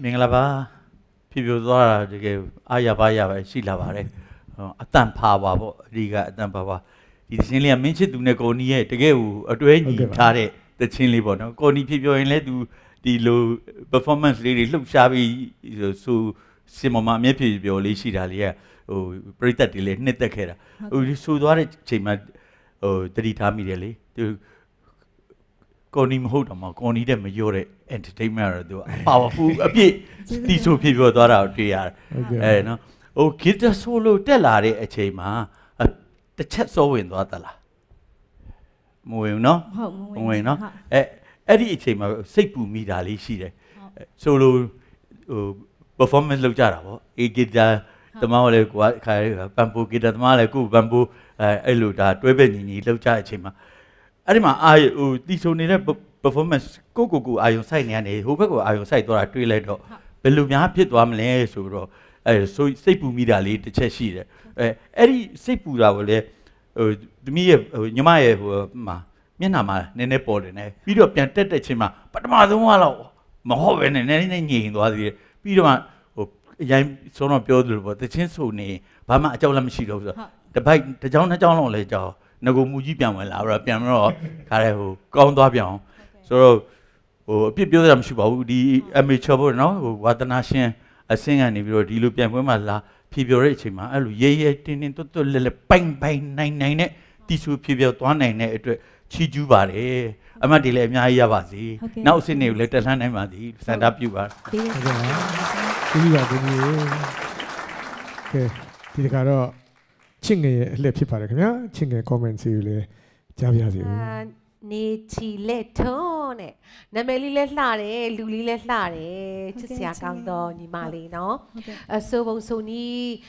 Mingla ba, pibuzara, ayaba ayaba, sila ba re. Atan pawa bo, diga atan pawa. This Chinese mentioned to Nakoni, Tegeu, or to any Tare, the Chinese Bono. Connie Pipio and let do the low performance really look shabby so Simoma Mepi Violicidalia, or Preta Dile, Netakera. We should order Chima or Drita Mirelli to Conim Hodama, Connie de Majore, entertainer, powerful. A bit, these two people that are out here. Oh, kid, the solo tellare a Chima. The chest so in Watala. Moving no, moving no. Eddie Chema, Sepu Midali, she solo performance of Jarabo. It gets the Male Bamboo, get at Malaku, Bamboo, Eluda, Twebeni, Locha Chema. Arima, I this only performance, Coco, I on sign and Hubego, I on side or a tree letter. Belumia Pit Wamle, so. So Sepu Midali, the chest she. Every Sepura will me Yamae Ma, Mianama, Nenepole, Video Piantechima, but Mazumala, Mahoven and any in the other Pidoma, Son of Piodo, the Chinsone, Pama Jolam Shido, the bike, the John John Lejo, Nago Mujibian, Laura Piano, Carajo, Gondabian. So, people I'm sure the amateur, no, what a nation, a singer, and if you're the Lupian women. People rich, ma. Alu ye tin in toto lele pang pang nine eh. Tisu people tuan nine eh. Itu ciju bare. Ama dile mia iya bazi. Na usi new letter lah nai bazi. Stand up you bar. Okay. Jadi kalau cingge lepi pare kena cingge komen sih le. Jawab sih. Ne chile tone, na meli le lare, luli le lare, chisya kangdo ni mali no. So bang so ni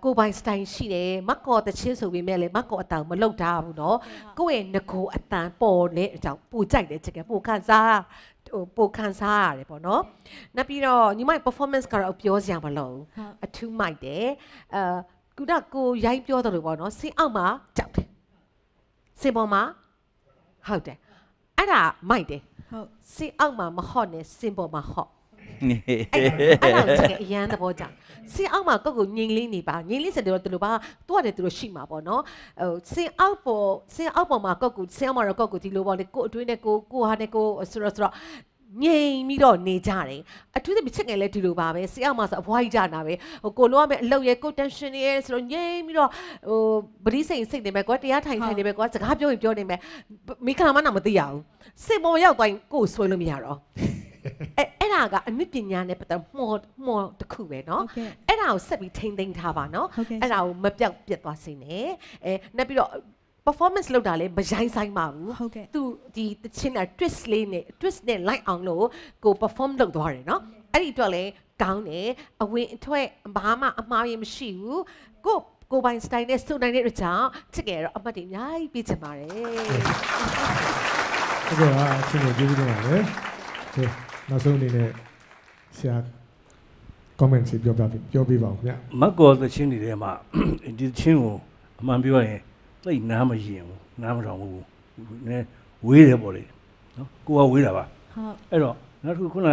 ko by style si le, makko ta chin so bi mele makko atang malou da bu no. Ko en nako atang po le, jang po jai le chike po kansa, po kansa le po no. Na piro ni mai performance kara upyo siang malou, atu mai de, kuna ko yai pyo talo po no. Si ama jang, si mama. How dare? Ada, my day. Si ama mahone simple maho. Ada, iya anda boleh. Si ama kau nyingli ni bah tuan itu roshima bah no. Si apa mahu kau, si ama kau kau tilu bah ni kau tu ni kau kau hanya kau surah. Nye miro ne jare. Atu tu bicara ni leti lupa be. Si ama sa buai jana be. Kolua me lau ye ko tension ye. Siro nye miro beri se insik ni me ko tiada thai ni me ko segap jauh jauh ni me. Mika mana mesti yau. Si mau yau tuan ko soilu miaro. Enaga ni pinya ni betul more terkuwe no. Enau sebi tending thava no. Enau mepjang piatwa sini. Nabi lo. Performance lo dah le, berjaya saya mahu. Tu di China twist ni light anglo, go perform lo doa le, no. Ari itu le, kau ni, awak itu bahama amai mesiu, go Einstein ni sudah ni rujak, cikgu ramai dia ni bicara mare. Okay, cikgu juga mare. Okay, nasib ni le, siap komen si biar bawa ni. Makol tu China ni mah, di China mah biar. Tapi nama siapa, nama orang itu, wira boleh, kuah wira apa? Elo, nanti aku na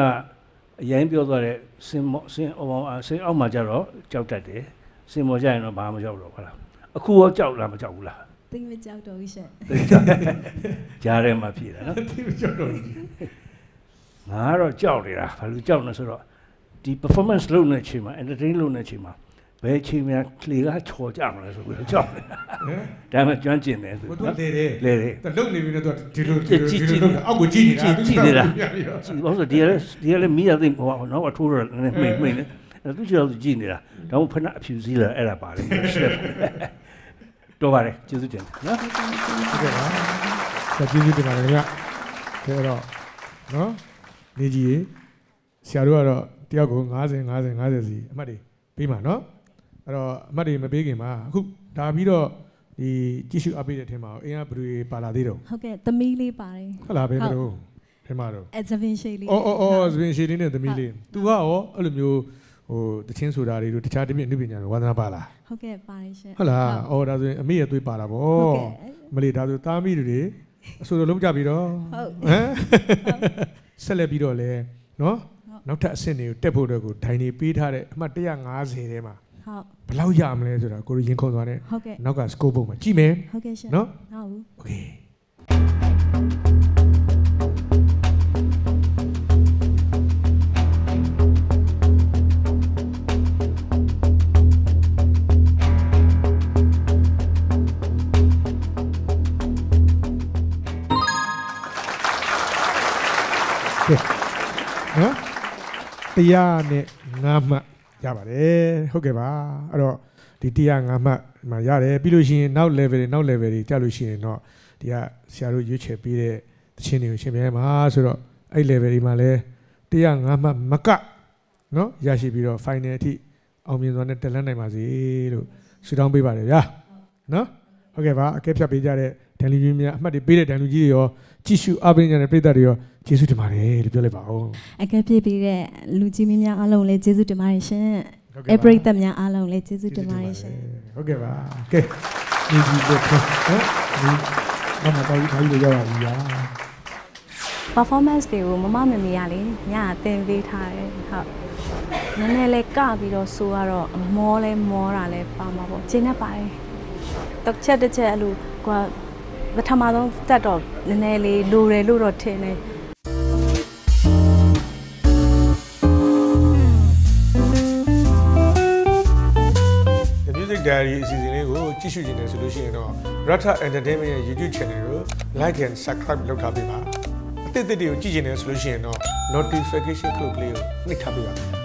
yang biasa le, si awam jauh jauh tadi, si macam mana baham jauh lah, aku jauh lah macam lah. Tinggal jauh tu isya. Jauh macam mana? Tinggal jauh tu. Nah, orang jauh ni lah, kalau jauh nasi orang, di performance lu nasi mah, entertain lu nasi mah. Beci mana kira cocang lah sebenarnya cocang, dah macam janjin ni. Betul leh. Tapi lom ni mana tu tidur. Aku tidur. Maksud dia leh mila tu, orang tua ni main. Tapi jual tu tidur lah. Tapi pernah piusi lah, ada balik. Dua balik, jadi tu. Jadi tu mana? Kalau, no, ni je. Siapa ada tiago ngaz si, mari. Pima no. Kalau mari membeli mah, aku dah biro di cisu api terima. Ia beri paladiro. Okay, temili paling. Kalau apa itu? Terima. Adventure. Oh, adventure ni temili. Tua oh, alumni oh, tercinta saudari itu tercari ni punya warna pala. Okay, paling. Kalau oh, dah tu mila tu pala. Oh, mali dah tu tamil ni. Sudah lupa biro. Seleb biro le, no. Nampak seni, tepu degu, tiny pita re, mati yang ngaz he re ma. Belau jam leh sudah. Kau ingin kau tuan eh. Nak as kau bawa macam ni. No? Okay. Tiang ni ngamak, jawab deh, okey ba? Ado di tiang ngamak, macam ni, bilusin, now level, jalusin, no, dia siaru juce pilih, sini sini macam asal, ay level malah, tiang ngamak makak, no, jasi pilih, final ti, awam zaman telan ni masih, sudah ambil ya, no, okey ba? Kepala pilih deh, teluju ni, macam pilih teluju yo. Cisu apa ni jangan pergi dari yo, cisu di mana? Lebih oleh bau. Agak pergi pergi, lucu ni yang alam oleh cisu di mana? Pergi tam yang alam oleh cisu di mana? Okey bah, okey. Ni juga, mama tahu dia jawab dia. Performance dia, mama memang ni, ni aten vitai, hab. Nenek lekar biru suara, mole mora le, pama bo, cina pai. Tak cedek cedelu, gua. Bethamadong start off, nenele lu rote ne. The music diary is in go chishu jine solution no. Ratha Entertainment YouTube channel like and subscribe lok thapi ba. Atit titi o chi jine solution no. Notification click le nikhapi ba.